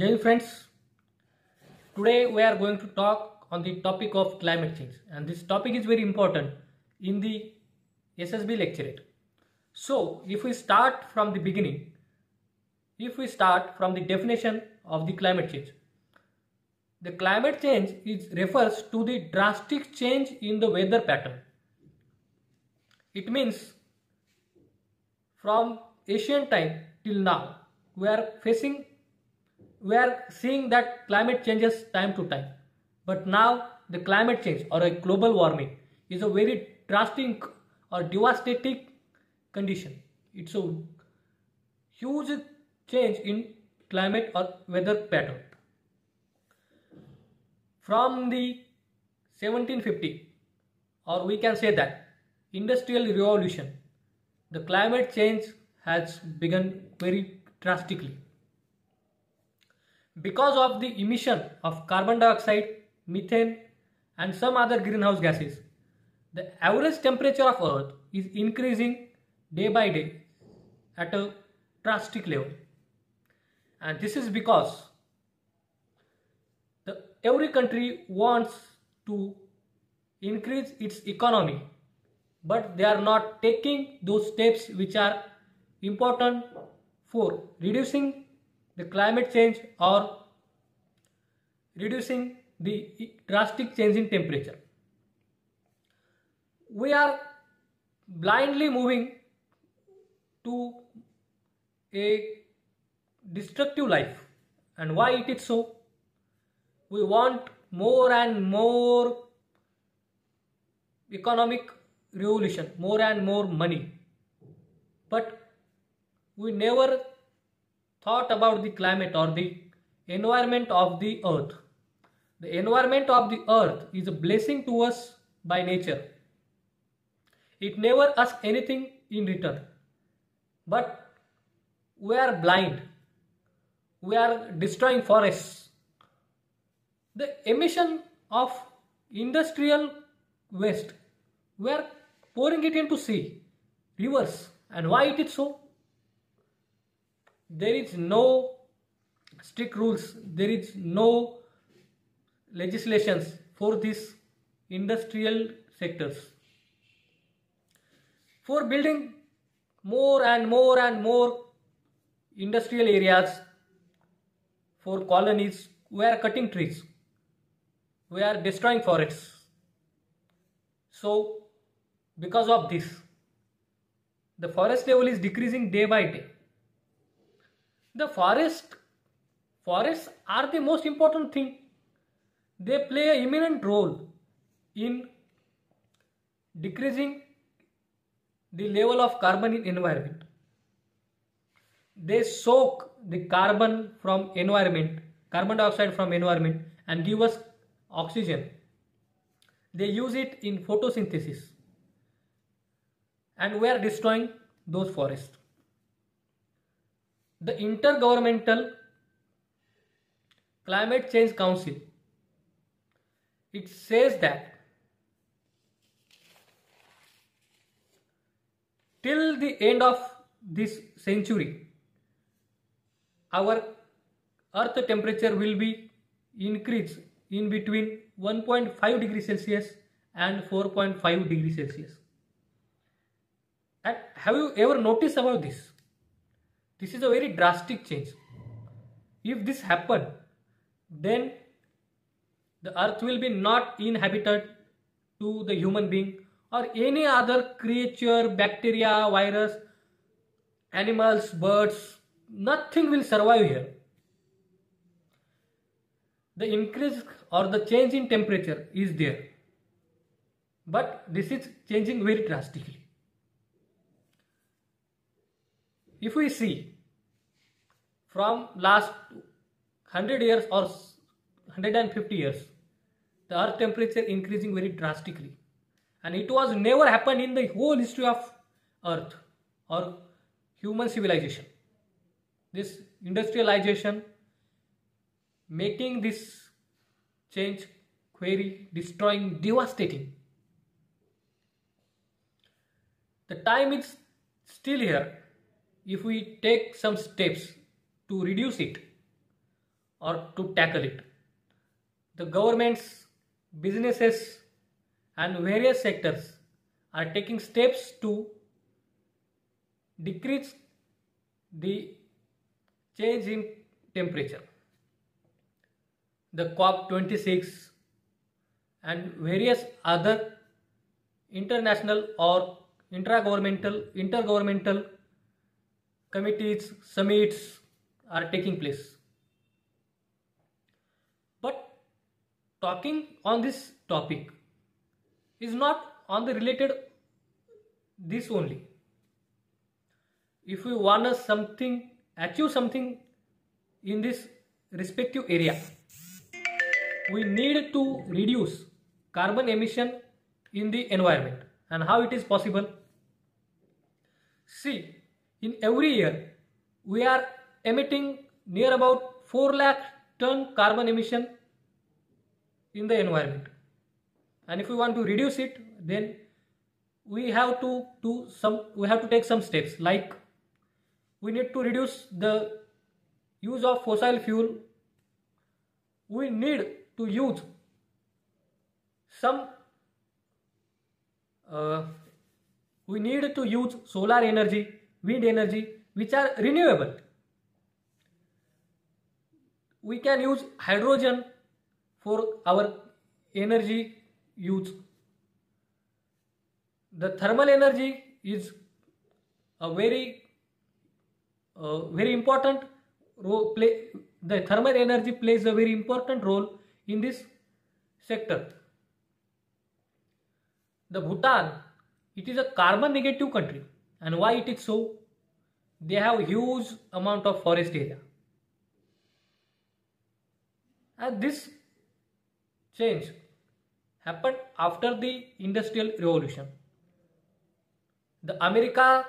Jai friends, today we are going to talk on the topic of climate change, and this topic is very important in the SSB lecturate. So if we start from the beginning, if we start from the definition of the climate change, the climate change refers to the drastic change in the weather pattern. It means from ancient time till now we are seeing that climate changes time to time, but now the climate change or a global warming is a very drastic or devastating condition. It's a huge change in climate or weather pattern. From the 1750, or we can say that Industrial Revolution, the climate change has begun very drastically. Because of the emission of carbon dioxide, methane and some other greenhouse gases, the average temperature of Earth is increasing day by day at a drastic level. And this is because every country wants to increase its economy, but they are not taking those steps which are important for reducing the climate change or reducing the drastic change in temperature. We are blindly moving to a destructive life. And why it is so? We want more and more economic revolution, more and more money, but we never thought about the climate or the environment of the earth. The environment of the earth is a blessing to us by nature. It never asks anything in return, but we are blind. We are destroying forests. The emission of industrial waste, we are pouring it into sea, rivers. And why it is so? There is no strict rules, there is no legislations for these industrial sectors. For building more and more and more industrial areas, for colonies, we are cutting trees, we are destroying forests. So because of this, the forest level is decreasing day by day. The forests are the most important thing. They play an imminent role in decreasing the level of carbon in environment. They soak the carbon from environment, carbon dioxide from environment, and give us oxygen. They use it in photosynthesis, and we are destroying those forests. The Intergovernmental Climate Change Council, it says that till the end of this century, our Earth temperature will be increased in between 1.5 degrees Celsius and 4.5 degrees Celsius. And have you ever noticed about this? This is a very drastic change. If this happens, then the earth will be not inhabited to the human being or any other creature, bacteria, virus, animals, birds, nothing will survive here. The increase or the change in temperature is there, but this is changing very drastically. If we see from last 100 years or 150 years, the earth temperature increasing very drastically, and it was never happened in the whole history of earth or human civilization. This industrialization making this change very destroying, devastating. The time is still here if we take some steps to reduce it or to tackle it. The governments, businesses and various sectors are taking steps to decrease the change in temperature. The COP26 and various other international or intergovernmental committees, summits are taking place. But talking on this topic is not on the related this only. If we want to achieve something in this respective area, we need to reduce carbon emission in the environment. And how it is possible? See, in every year we are emitting near about 4 lakh ton carbon emission in the environment, and if we want to reduce it, then we have to take some steps, like we need to reduce the use of fossil fuel, we need to use some we need to use solar energy, wind energy, which are renewable. We can use hydrogen for our energy use. The thermal energy is a very important role. The thermal energy plays a very important role in this sector. The Bhutan, it is a carbon negative country, and why it is so? They have huge amount of forest area, and this change happened after the Industrial Revolution. The America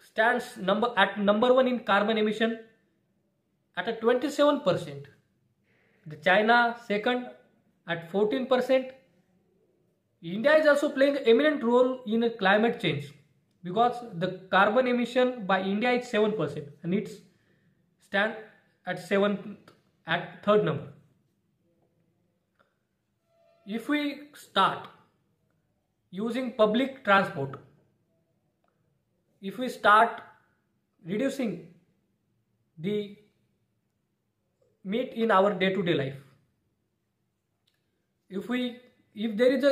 stands at number 1 in carbon emission at a 27%. The China second at 14%. India is also playing an eminent role in climate change, because the carbon emission by India is 7% and it stands at third number. If we start using public transport, if we start reducing the meat in our day-to-day life, if there is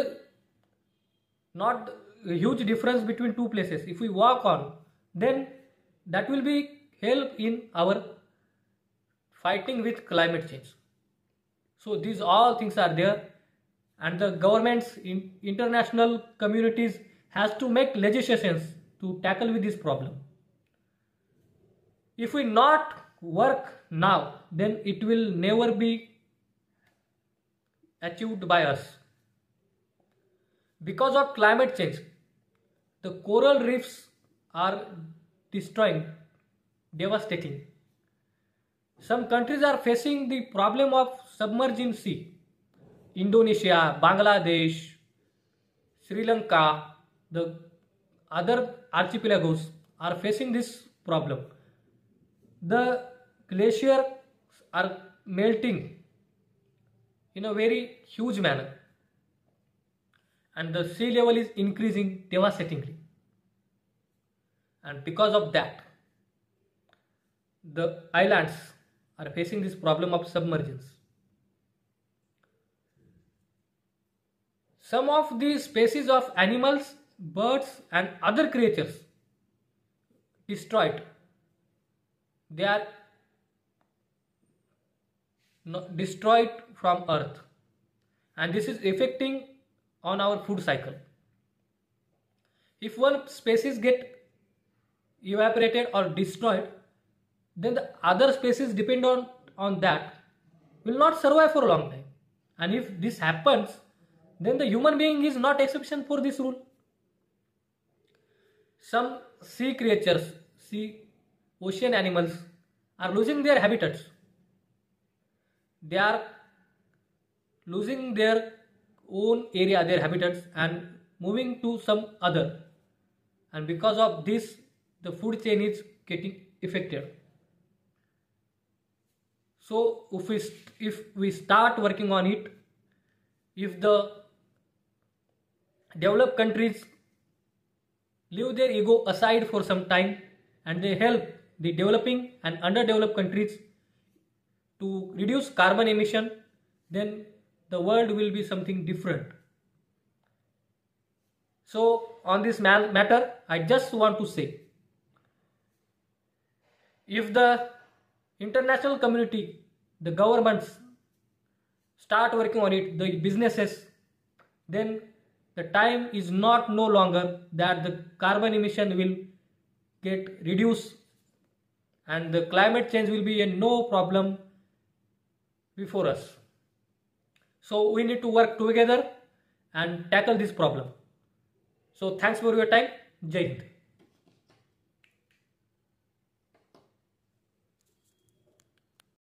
not a huge difference between two places, if we walk on, then that will be help in our fighting with climate change. So these all things are there, and the governments in international communities has to make legislations to tackle with this problem. If we not work now, then it will never be achieved by us. Because of climate change, the coral reefs are destroying, devastating. Some countries are facing the problem of submerging sea. Indonesia, Bangladesh, Sri Lanka, the other archipelagos are facing this problem. The glaciers are melting in a very huge manner, and the sea level is increasing devastatingly. And because of that, the islands are facing this problem of submergence. Some of the species of animals, birds and other creatures destroyed. They are destroyed from earth, and this is affecting on our food cycle. If one species get evaporated or destroyed, then the other species depend on that will not survive for a long time. And if this happens, then the human being is not exception for this rule. Some sea creatures, ocean animals are losing their habitats. They are losing their own area, their habitats, and moving to some other, and because of this the food chain is getting affected. So if we start working on it, if the developed countries leave their ego aside for some time and they help the developing and underdeveloped countries to reduce carbon emission, then the world will be something different. So on this matter, I just want to say, if the international community, the governments start working on it, the businesses, then the time is no longer that the carbon emission will get reduced and the climate change will be a no problem before us. So we need to work together and tackle this problem. So thanks for your time. Jai Hind.